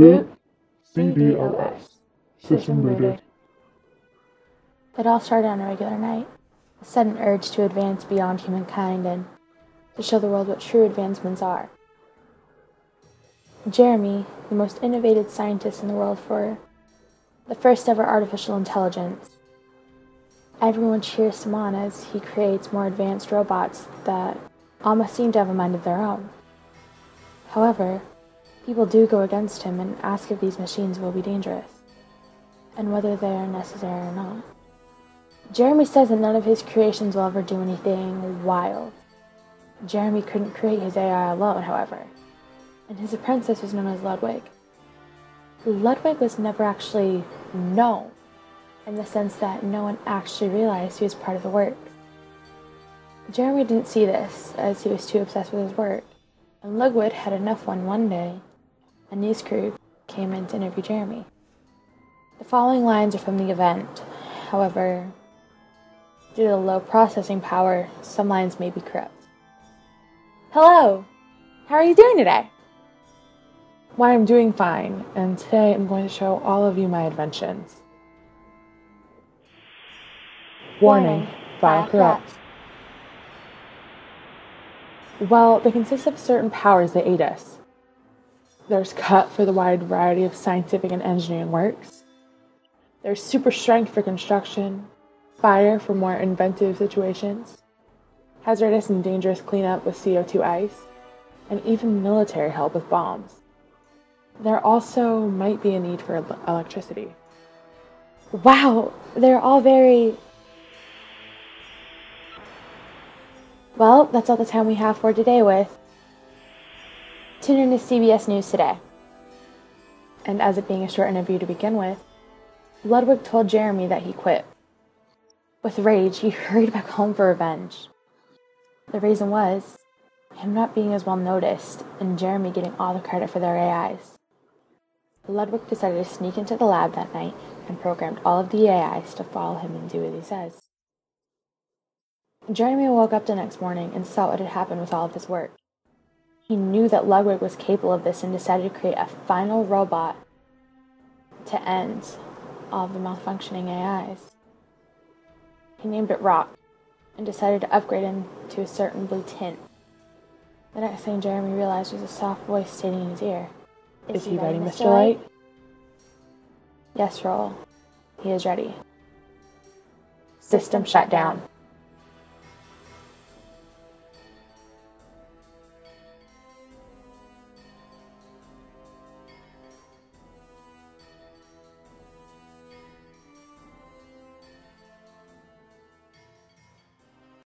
Root CDOS system rooted. It all started on a regular night, a sudden urge to advance beyond humankind and to show the world what true advancements are. Jeremy, the most innovative scientist in the world for the first ever artificial intelligence. Everyone cheers him on as he creates more advanced robots that almost seem to have a mind of their own. However, people do go against him and ask if these machines will be dangerous, and whether they are necessary or not. Jeremy says that none of his creations will ever do anything wild. Jeremy couldn't create his AI alone, however, and his apprentice was known as Ludwig. Ludwig was never actually known, in the sense that no one actually realized he was part of the work. Jeremy didn't see this, as he was too obsessed with his work, and Ludwig had enough one day. A news crew came in to interview Jeremy. The following lines are from the event. However, due to the low processing power, some lines may be corrupt. Hello! How are you doing today? Why, I'm doing fine, and today I'm going to show all of you my inventions. Warning, file corrupt. Well, they consist of certain powers that aid us. There's cut for the wide variety of scientific and engineering works. There's super strength for construction, fire for more inventive situations, hazardous and dangerous cleanup with CO2 ice, and even military help with bombs. There also might be a need for electricity. Wow, they're all very... Well, that's all the time we have for today with... Tune in to CBS News Today. And as it being a short interview to begin with, Ludwig told Jeremy that he quit. With rage, he hurried back home for revenge. The reason was him not being as well noticed and Jeremy getting all the credit for their AIs. Ludwig decided to sneak into the lab that night and programmed all of the AIs to follow him and do as he says. Jeremy woke up the next morning and saw what had happened with all of his work. He knew that Ludwig was capable of this and decided to create a final robot to end all of the malfunctioning AIs. He named it Rock and decided to upgrade him to a certain blue tint. The next thing Jeremy realized was a soft voice stating in his ear, Is he ready, Mr. Light? Yes, Roll. He is ready. System shut down.